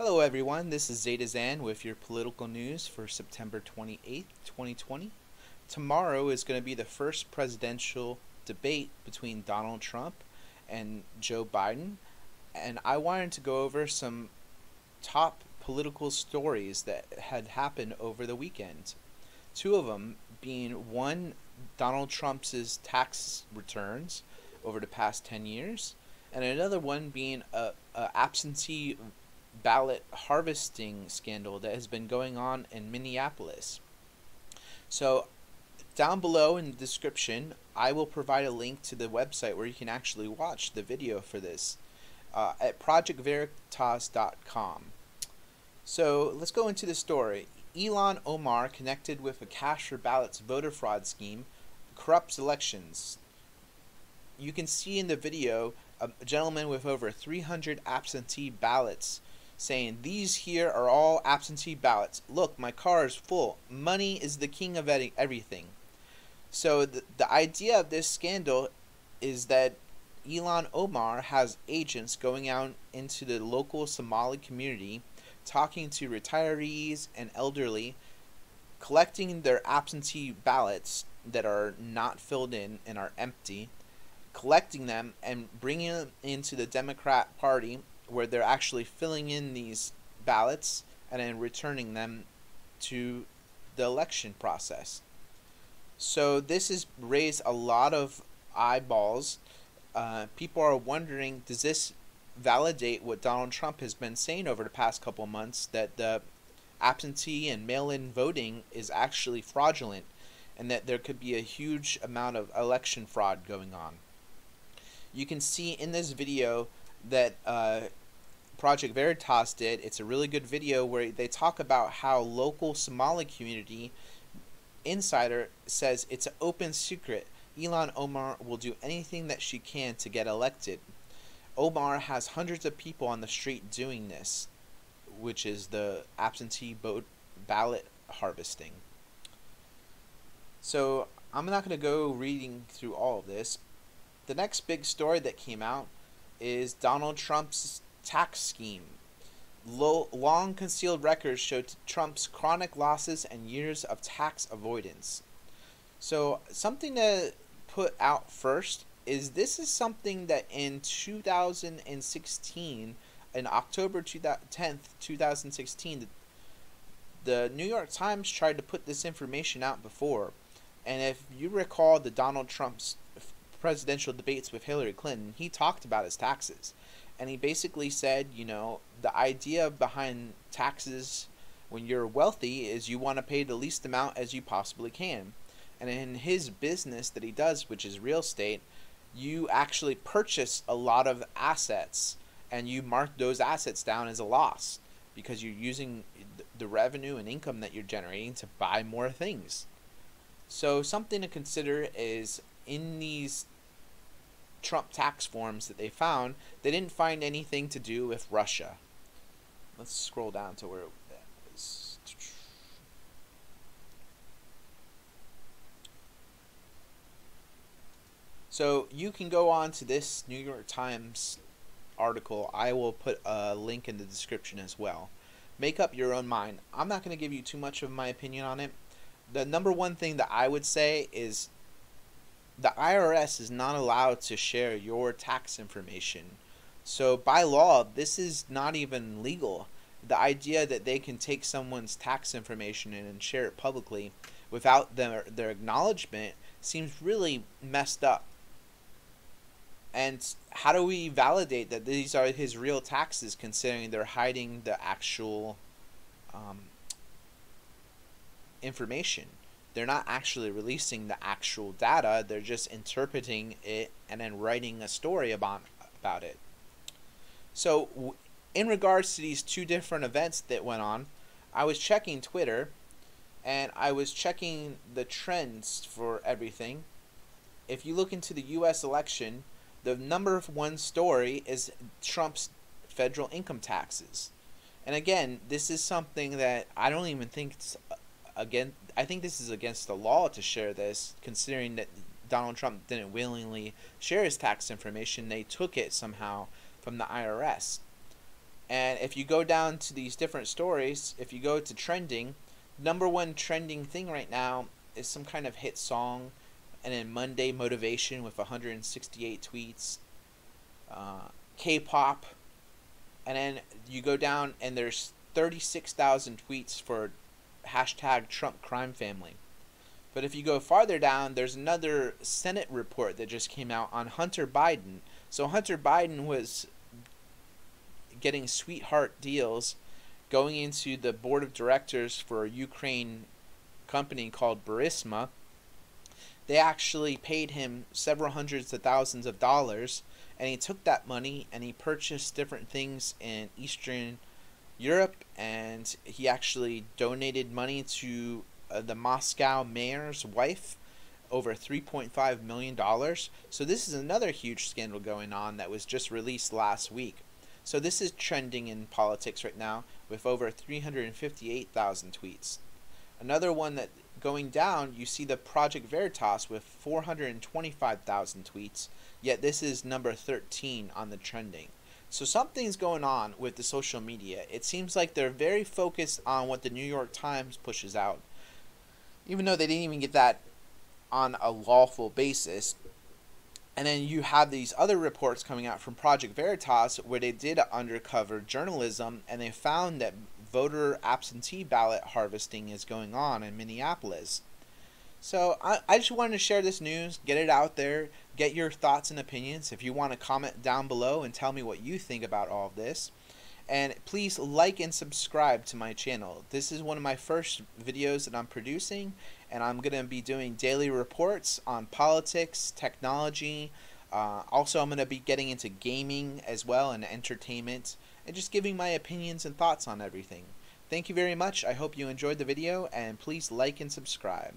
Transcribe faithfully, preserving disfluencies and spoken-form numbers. Hello everyone, this is Zeta Zan with your political news for September twenty-eighth, twenty twenty. Tomorrow is going to be the first presidential debate between Donald Trump and Joe Biden, and I wanted to go over some top political stories that had happened over the weekend. Two of them being, one, Donald Trump's tax returns over the past ten years, and another one being a, a absentee ballot harvesting scandal that has been going on in Minneapolis. So down below in the description, I will provide a link to the website where you can actually watch the video for this uh, at project veritas dot com. So let's go into the story. Ilhan Omar connected with a cash for ballots voter fraud scheme corrupts elections. You can see in the video a gentleman with over three hundred absentee ballots saying, "These here are all absentee ballots. Look, my car is full. Money is the king of everything." So the, the idea of this scandal is that Ilhan Omar has agents going out into the local Somali community, talking to retirees and elderly, collecting their absentee ballots that are not filled in and are empty, collecting them and bringing them into the Democrat Party, where they're actually filling in these ballots and then returning them to the election process. So this has raised a lot of eyeballs. Uh, people are wondering, does this validate what Donald Trump has been saying over the past couple months, that the absentee and mail-in voting is actually fraudulent and that there could be a huge amount of election fraud going on? You can see in this video that uh, Project Veritas did. It's a really good video where they talk about how local Somali community insider says it's an open secret. Ilhan Omar will do anything that she can to get elected. Omar has hundreds of people on the street doing this, which is the absentee vote ballot harvesting. So I'm not going to go reading through all of this. The next big story that came out is Donald Trump's tax scheme. Low, long concealed records show Trump's chronic losses and years of tax avoidance. So something to put out first is this is something that in two thousand sixteen, in October tenth, two thousand sixteen, the, the New York Times tried to put this information out before. And if you recall the Donald Trump's presidential debates with Hillary Clinton, he talked about his taxes, and he basically said, you know, the idea behind taxes when you're wealthy is you want to pay the least amount as you possibly can. And in his business that he does, which is real estate, you actually purchase a lot of assets and you mark those assets down as a loss because you're using the revenue and income that you're generating to buy more things. So something to consider is, in these Trump tax forms that they found, they didn't find anything to do with Russia. Let's scroll down to where it is. So you can go on to this New York Times article. I will put a link in the description as well. Make up your own mind. I'm not going to give you too much of my opinion on it. The number one thing that I would say is, the I R S is not allowed to share your tax information. So by law, this is not even legal. The idea that they can take someone's tax information and share it publicly without their, their acknowledgement seems really messed up. And how do we validate that these are his real taxes, considering they're hiding the actual um, information? They're not actually releasing the actual data. They're just interpreting it and then writing a story about, about it. So in regards to these two different events that went on, I was checking Twitter and I was checking the trends for everything. If you look into the U S election, the number one story is Trump's federal income taxes. And again, this is something that I don't even think it's Again, I think this is against the law to share this, considering that Donald Trump didn't willingly share his tax information. They took it somehow from the I R S. And if you go down to these different stories, if you go to trending, number one trending thing right now is some kind of hit song, and then Monday motivation with one hundred sixty-eight tweets, uh, K-pop, and then you go down and there's thirty-six thousand tweets for hashtag Trump crime family. But if you go farther down, there's another Senate report that just came out on Hunter Biden. So Hunter Biden was getting sweetheart deals going into the board of directors for a Ukraine company called Burisma. They actually paid him several hundreds of thousands of dollars, and he took that money and he purchased different things in Eastern Europe, and he actually donated money to uh, the Moscow mayor's wife, over three point five million dollars. So this is another huge scandal going on that was just released last week. So this is trending in politics right now with over three hundred fifty-eight thousand tweets. Another one that going down, you see the Project Veritas with four hundred twenty-five thousand tweets, yet this is number thirteen on the trending. So something's going on with the social media. It seems like they're very focused on what the New York Times pushes out, even though they didn't even get that on a lawful basis. And then you have these other reports coming out from Project Veritas where they did undercover journalism, and they found that voter absentee ballot harvesting is going on in Minneapolis. So I, I just wanted to share this news, get it out there, get your thoughts and opinions. If you want to comment down below and tell me what you think about all of this. And please like and subscribe to my channel. This is one of my first videos that I'm producing, and I'm going to be doing daily reports on politics, technology. Uh, also, I'm going to be getting into gaming as well, and entertainment, and just giving my opinions and thoughts on everything. Thank you very much. I hope you enjoyed the video, and please like and subscribe.